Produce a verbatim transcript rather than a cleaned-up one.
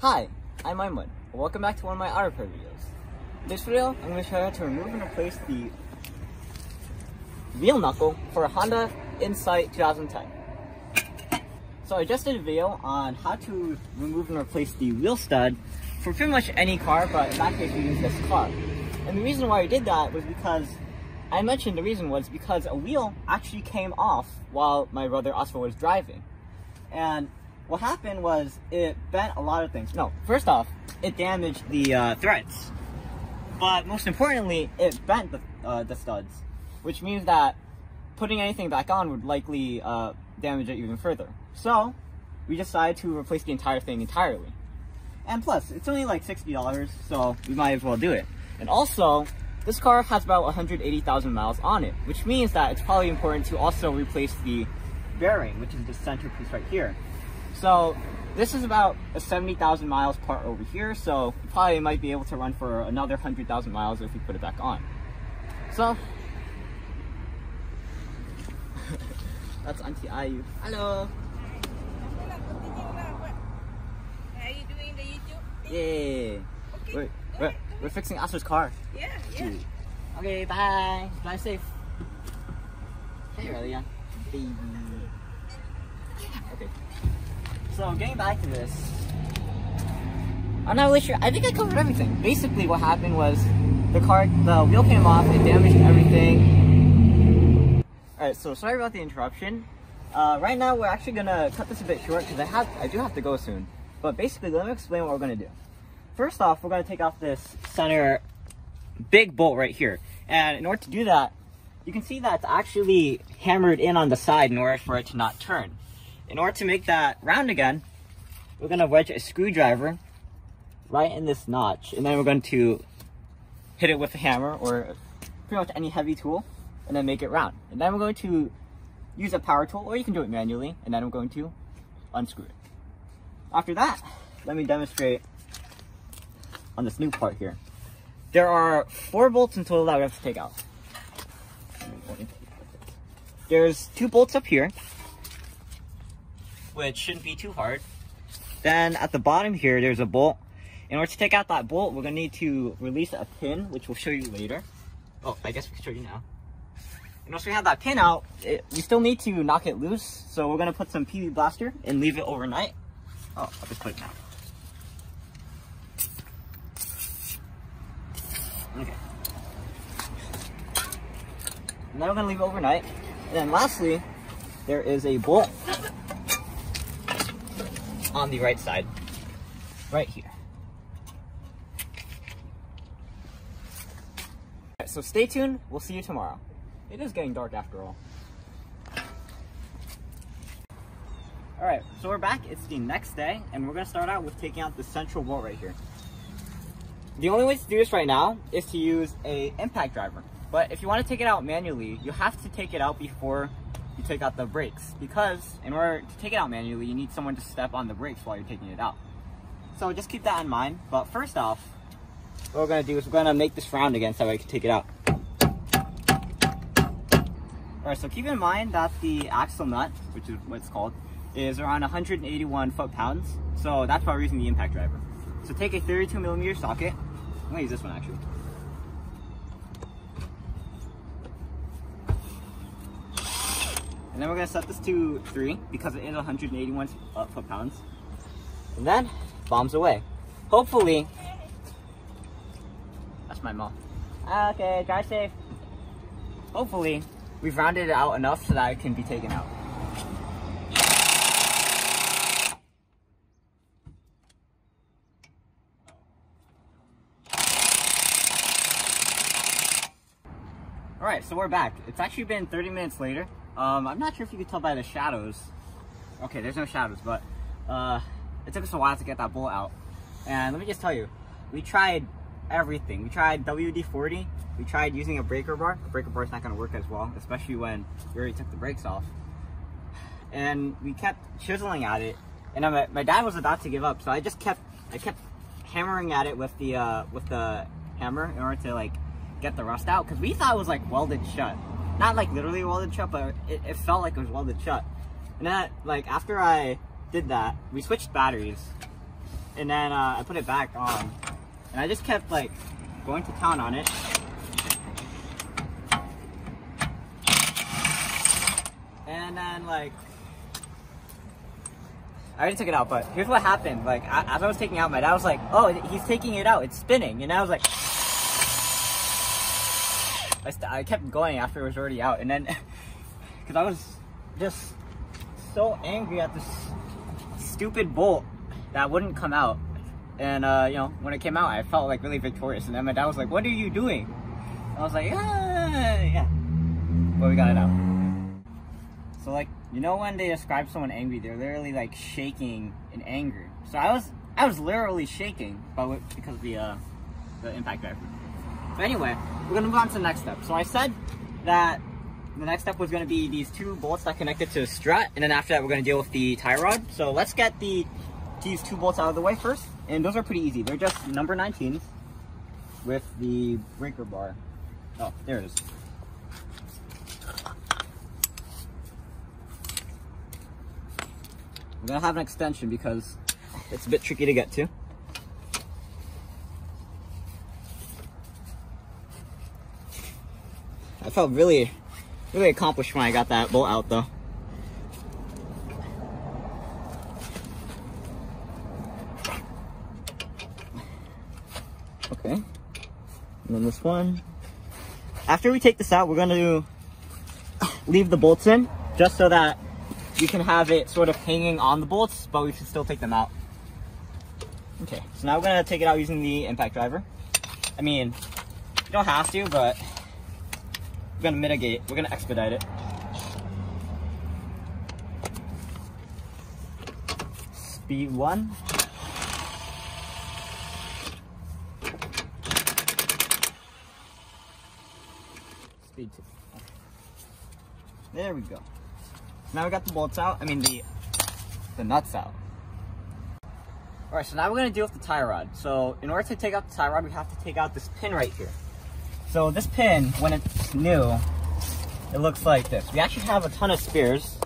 Hi, I'm Aiman. Welcome back to one of my auto repair videos. In this video, I'm going to show you how to remove and replace the wheel knuckle for a Honda Insight twenty ten. So I just did a video on how to remove and replace the wheel stud for pretty much any car, but in that case we use this car. And the reason why I did that was because, I mentioned the reason was because a wheel actually came off while my brother Oswald was driving. And what happened was it bent a lot of things. No, first off, it damaged the uh, threads. But most importantly, it bent the, uh, the studs, which means that putting anything back on would likely uh, damage it even further. So we decided to replace the entire thing entirely. And plus, it's only like sixty dollars, so we might as well do it. And also, this car has about one hundred eighty thousand miles on it, which means that it's probably important to also replace the bearing, which is the center piece right here. So this is about a seventy thousand miles part over here, so you probably might be able to run for another one hundred thousand miles if you put it back on. So that's Auntie Ayu. Hello. Are you doing the YouTube thing? Yeah. Okay. Wait, we're, we're fixing Asar's car. Yeah, yeah. Okay, bye. Drive safe. Hey, Aurelia. Baby. Okay. So getting back to this, I'm not really sure. I think I covered everything. Basically, what happened was the car, the wheel came off. It damaged everything. All right. So sorry about the interruption. Uh, right now, we're actually gonna cut this a bit short because I have, I do have to go soon. But basically, let me explain what we're gonna do. First off, we're gonna take off this center big bolt right here, and in order to do that, you can see that's actually hammered in on the side in order for it to not turn. In order to make that round again, we're going to wedge a screwdriver right in this notch, and then we're going to hit it with a hammer or pretty much any heavy tool, and then make it round. And then we're going to use a power tool, or you can do it manually, and then we're going to unscrew it. After that, let me demonstrate on this new part here. There are four bolts in total that we have to take out. There's two bolts up here, which shouldn't be too hard. Then at the bottom here, there's a bolt. In order to take out that bolt, we're gonna need to release a pin, which we'll show you later. Oh, I guess we can show you now. And once we have that pin out, it, we still need to knock it loose. So we're gonna put some P B Blaster and leave it overnight. Oh, I'll just put it now. Okay. And then we're gonna leave it overnight. And then lastly, there is a bolt on the right side, right here. Right, so stay tuned, we'll see you tomorrow. It is getting dark after all. All right, so we're back, it's the next day, and we're gonna start out with taking out the central bolt right here. The only way to do this right now is to use a impact driver, but if you wanna take it out manually, you have to take it out before you take out the brakes, because in order to take it out manually, you need someone to step on the brakes while you're taking it out. So just keep that in mind. But first off, what we're gonna do is we're gonna make this round again so I can take it out. All right, so keep in mind that the axle nut, which is what it's called, is around one hundred eighty-one foot-pounds. So that's why we're using the impact driver. So take a thirty-two millimeter socket. I'm gonna use this one actually. And then we're gonna set this to three because it is one hundred eighty-one uh, foot pounds. And then bombs away. Hopefully, that's my mom. Okay, drive safe. Hopefully, we've rounded it out enough so that it can be taken out. All right, so we're back. It's actually been thirty minutes later. Um, I'm not sure if you could tell by the shadows. Okay, there's no shadows, but uh, it took us a while to get that bolt out. And let me just tell you, we tried everything. We tried W D forty, we tried using a breaker bar. The breaker bar is not gonna work as well, especially when we already took the brakes off. And we kept chiseling at it. And I'm, my dad was about to give up, so I just kept, I kept hammering at it with the, uh, with the hammer in order to like get the rust out, because we thought it was like welded shut. Not like literally welded shut, but it, it felt like it was welded shut. And then, like, after I did that, we switched batteries. and then uh, I put it back on, and I just kept like going to town on it. And then like, I already took it out, but here's what happened. Like, as I was taking it out, my dad was like, oh, he's taking it out, it's spinning. And I was like, I, st I kept going after it was already out. And then, because I was just so angry at this stupid bolt that wouldn't come out. And, uh, you know, when it came out, I felt like really victorious. And then my dad was like, what are you doing? And I was like, ah, yeah. But we got it out. So, like, you know when they describe someone angry, they're literally, like, shaking in anger. So I was I was literally shaking, but with, because of the, uh, the impact driver. So anyway, we're going to move on to the next step. So I said that the next step was going to be these two bolts that connected to a strut, and then after that we're going to deal with the tie rod. So let's get the these two bolts out of the way first, and those are pretty easy. They're just number nineteens with the breaker bar. Oh, there it is. We're going to have an extension because it's a bit tricky to get to. I felt really, really accomplished when I got that bolt out though. Okay. And then this one. After we take this out, we're going to leave the bolts in just so that you can have it sort of hanging on the bolts, but we should still take them out. Okay, so now we're gonna take it out using the impact driver. I mean, you don't have to, but we're gonna mitigate, we're gonna expedite it. Speed one. Speed two. Okay. There we go. Now we got the bolts out, I mean the the nuts out. Alright, so now we're going to deal with the tie rod. So in order to take out the tie rod, we have to take out this pin right here. So this pin, when it's new, it looks like this. We actually have a ton of spares,